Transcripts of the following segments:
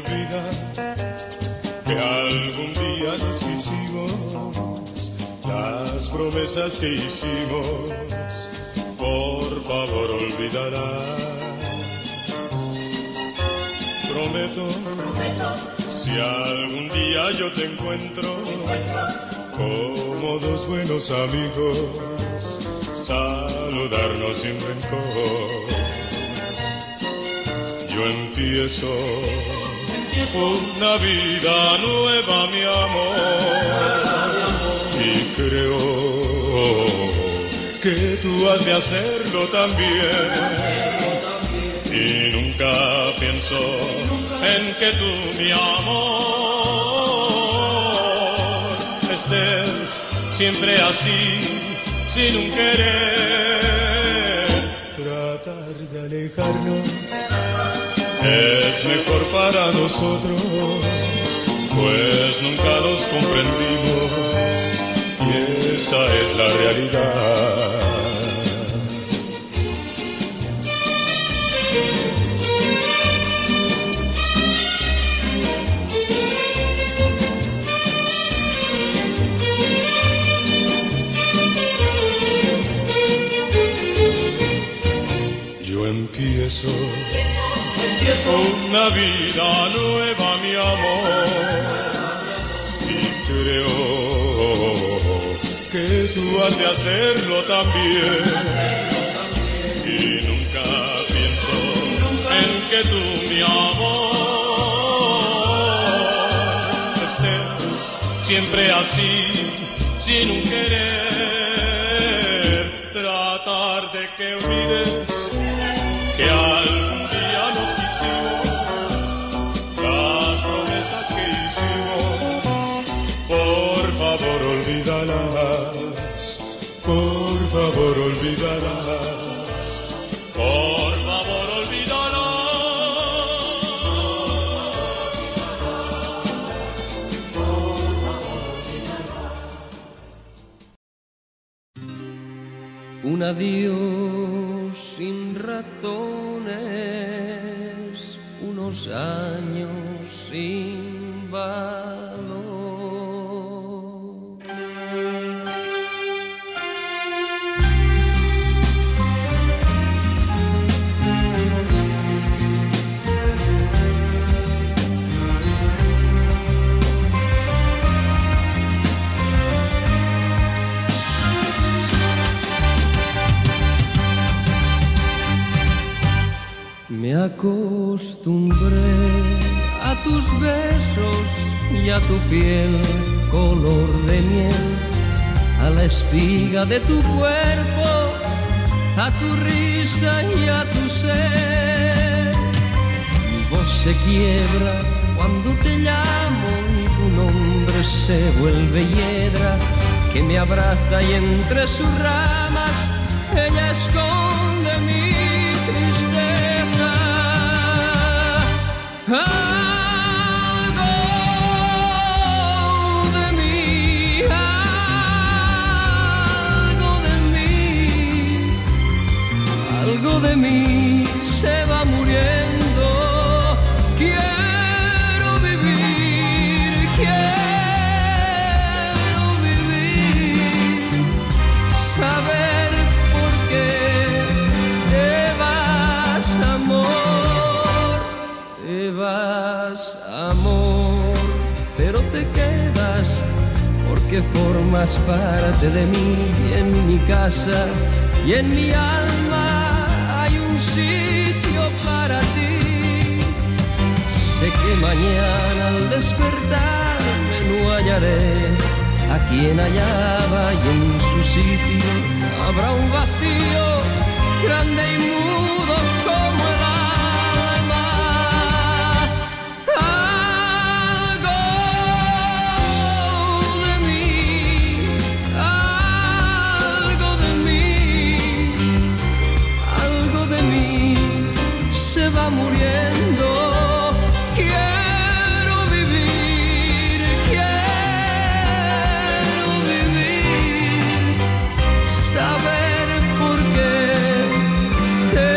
olvida que algún día nos hicimos las promesas que hicimos. Por favor, olvidarás. Prometo, si algún día yo te encuentro, como dos buenos amigos, saludarnos sin rencor. Yo empiezo una vida nueva, mi amor, y creo que tú has de hacerlo también. Y nunca pienso en que tú, mi amor, estés siempre así, sin un querer. Tratar de alejarnos es mejor para nosotros, pues nunca los comprendimos y esa es la realidad. Empiezo una vida nueva, mi amor, y creo que tú has de hacerlo también. Y nunca pienso en que tú, mi amor, estés siempre así, sin un querer. Tratar de que olvides que algún día nos quisimos, las promesas que hicimos, por favor olvídalas, por favor olvídalas, por favor olvídalas, por favor olvídalas. Un adiós sin ratones, unos años sin valor. Me acostumbré a tus besos y a tu piel color de miel, a la espiga de tu cuerpo, a tu risa y a tu ser. Mi voz se quiebra cuando te llamo y tu nombre se vuelve hiedra que me abraza y entre sus ramas ella esconde mi tristeza. Algo de mí se va muriendo. Quiero vivir, saber por qué te vas, amor. Te vas, amor, pero te quedas porque formas parte de mí. Y en mi casa y en mi alma hay un sitio para ti. Sé que mañana al despertarme no hallaré a quien hallaba y en su sitio habrá un vacío grande y mudo como el alma. Muriendo, quiero vivir, saber por qué.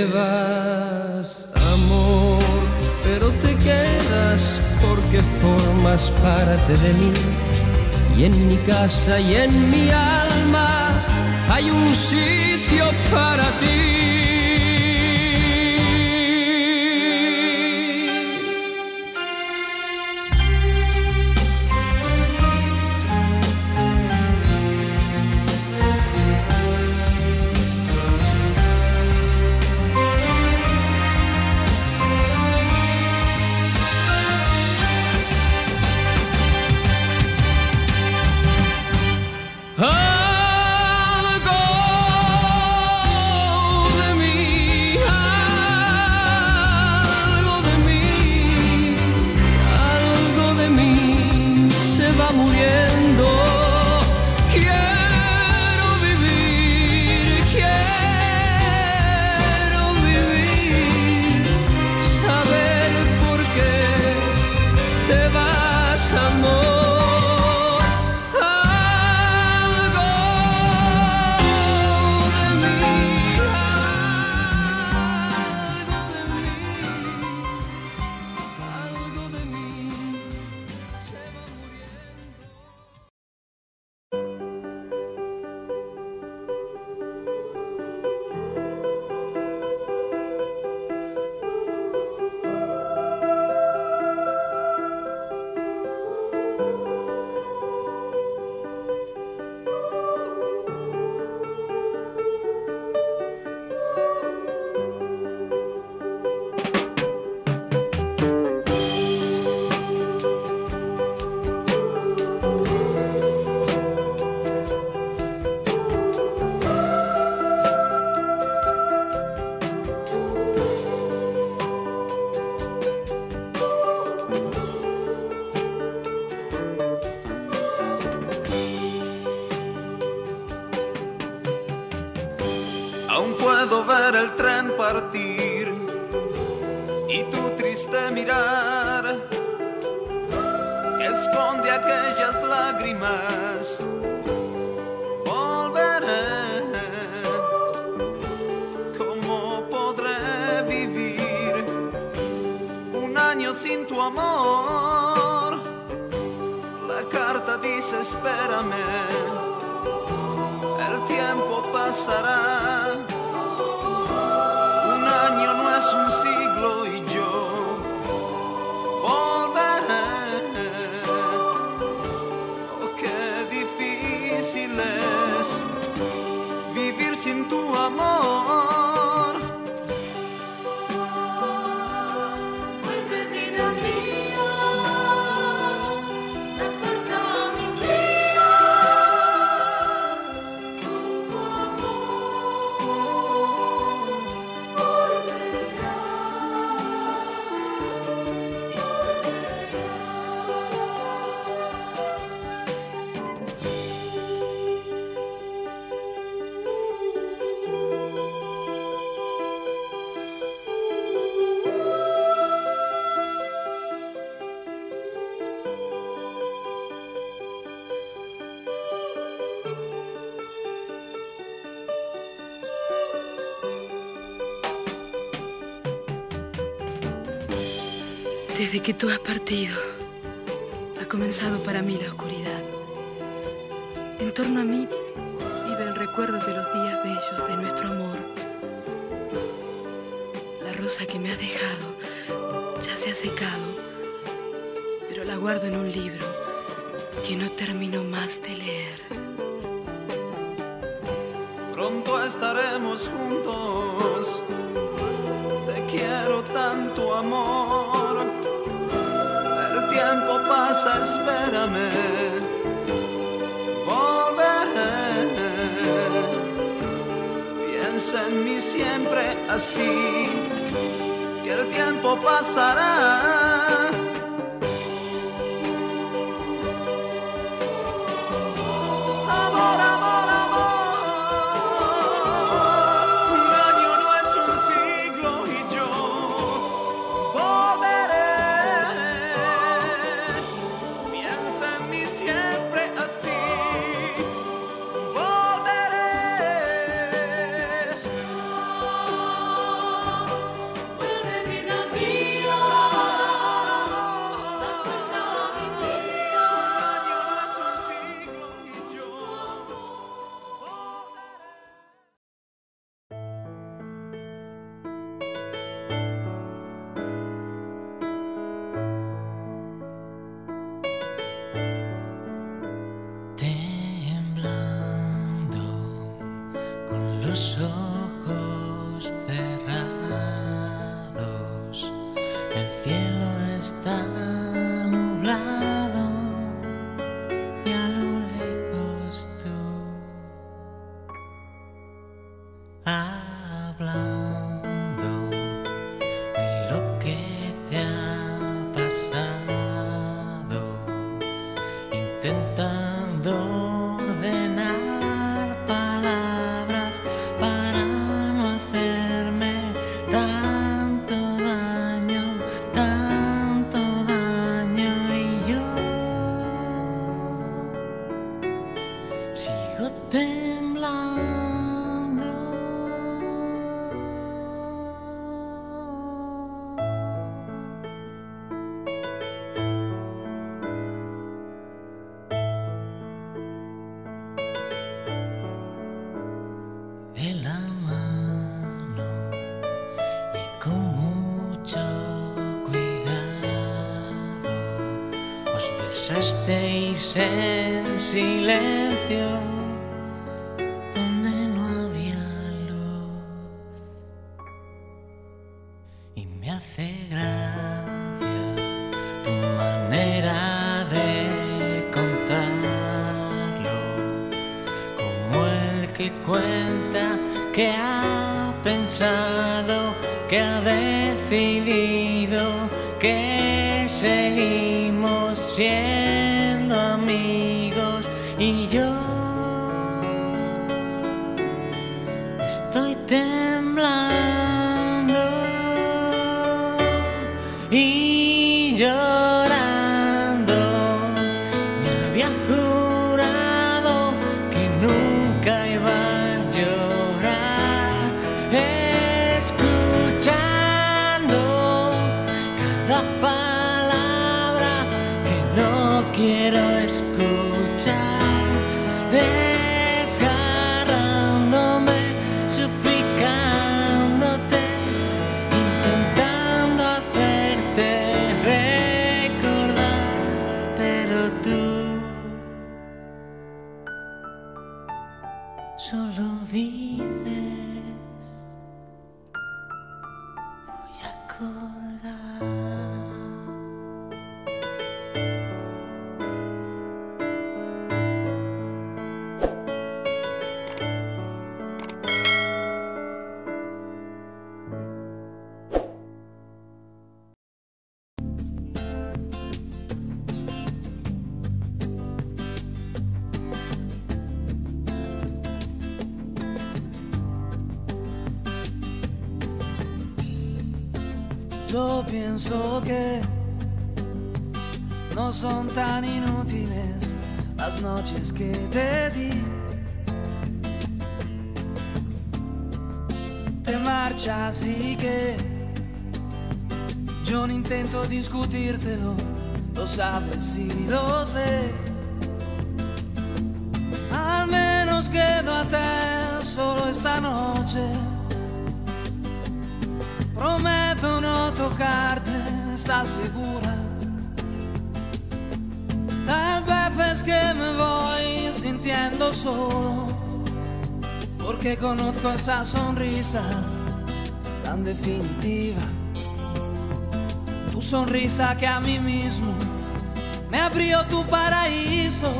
te vas, amor, pero te quedas porque formas parte de mí. Y en mi casa y en mi alma hay un sitio para ti. El tren partir y tu triste mirar que esconde aquellas lágrimas. Volveré, ¿cómo podré vivir un año sin tu amor? La carta dice espérame, el tiempo pasará. Un siglo y yo volveré. Oh, qué difícil es vivir sin tu amor. Vuelve, vida mía, da fuerza a mis días con tu amor. Volveré. Desde que tú has partido, ha comenzado para mí la oscuridad. En torno a mí vive el recuerdo de los días bellos de nuestro amor. La rosa que me has dejado ya se ha secado, pero la guardo en un libro que no termino más de leer. Pronto estaremos juntos, te quiero tanto, amor. El tiempo pasa, espérame, volveré. Piensa en mí siempre así, que el tiempo pasará. Amor, amor, amor, un año no es un siglo y yo volveré. está nublado y a lo lejos tú hablando de lo que te ha pasado, intentando ordenar palabras para no hacerme tan. Sigo temblando. De la mano y con mucho cuidado os besasteis en silencio. Me hace gracia tu manera de contarlo, como el que cuenta que ha pensado, que ha decidido que seguimos siendo amigos, y yo estoy temblando. Y llorando me había jurado que nunca iba a llorar, escuchando cada palabra que no quiero escuchar, desgarrándome, suplicándote, solo dices voy a colgar. Yo pienso que no son tan inútiles las noches que te di. Te marchas y que yo no intento discutírtelo, lo sabes y lo sé. Al menos quedo a te solo esta noche. Prometto non toccarte, sta sicura? Tal vez che me voy sintiendo solo, porque conozco esa sonrisa tan definitiva. Tu sonrisa que a mí mismo me abrió tu paraíso.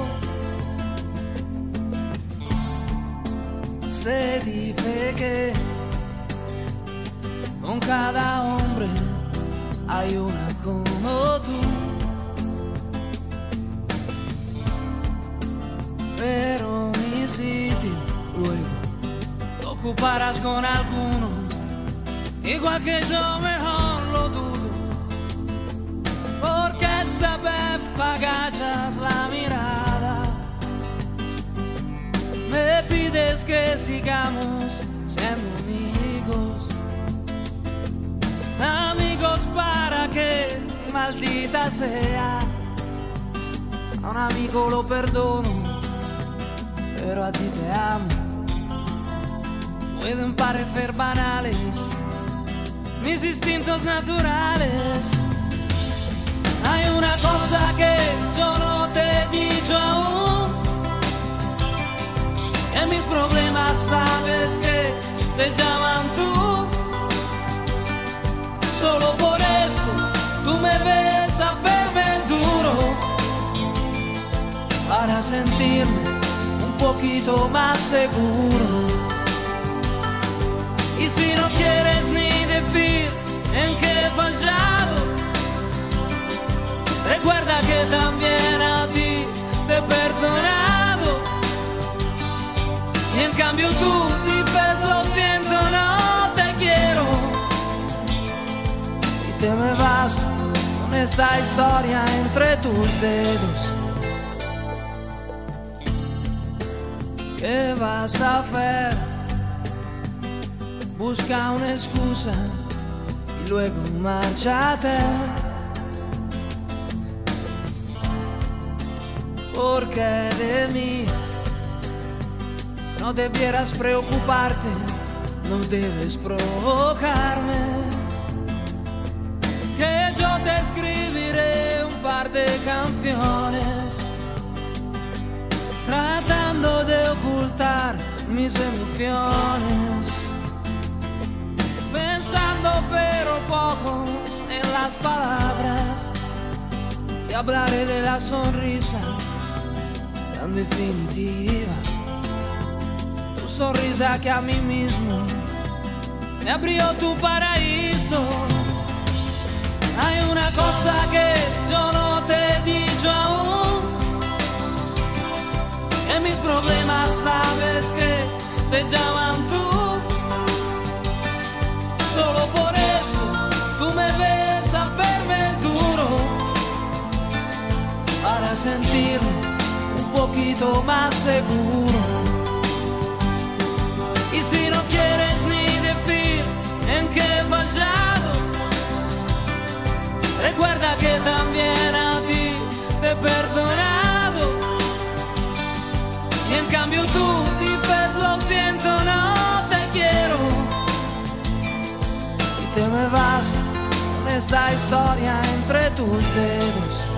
Se dice que con cada hombre hay una como tú, pero mi sitio luego lo ocuparás con alguno, igual que yo mejor lo dudo, porque esta vez agachas la mirada, me pides que sigamos siendo amigos. Amigos para que, maldita sea, a un amigo lo perdono, pero a ti te amo. Pueden parecer banales mis instintos naturales. Hay una cosa que yo no te he dicho aún, en mis problemas sabes que se llaman tú. Solo por eso tú me ves. sentirme un poquito más seguro. Y si no quieres ni decir en qué he fallado, recuerda que también a ti te he perdonado. Y en cambio tú dices lo siento, no te quiero, y te me vas con esta historia entre tus dedos. ¿Qué vas a hacer? Busca una excusa y luego márchate, porque de mí no debieras preocuparte, no debes provocarme. Que yo te escribiré un par de canciones tratando de ocultar mis emociones, pensando pero poco en las palabras. Y hablaré de la sonrisa tan definitiva, tu sonrisa que a mí mismo me abrió tu paraíso. Hay una cosa que yo no te he dicho aún, que mis problemas sabes que se llaman tú. Solo por eso tú me ves a verme duro, para sentirme un poquito más seguro. Y si no quieres ni decir en qué he fallado, recuerda que también a ti te he perdonado. Y en cambio tú dices lo siento, no te quiero, y te me vas con esta historia entre tus dedos.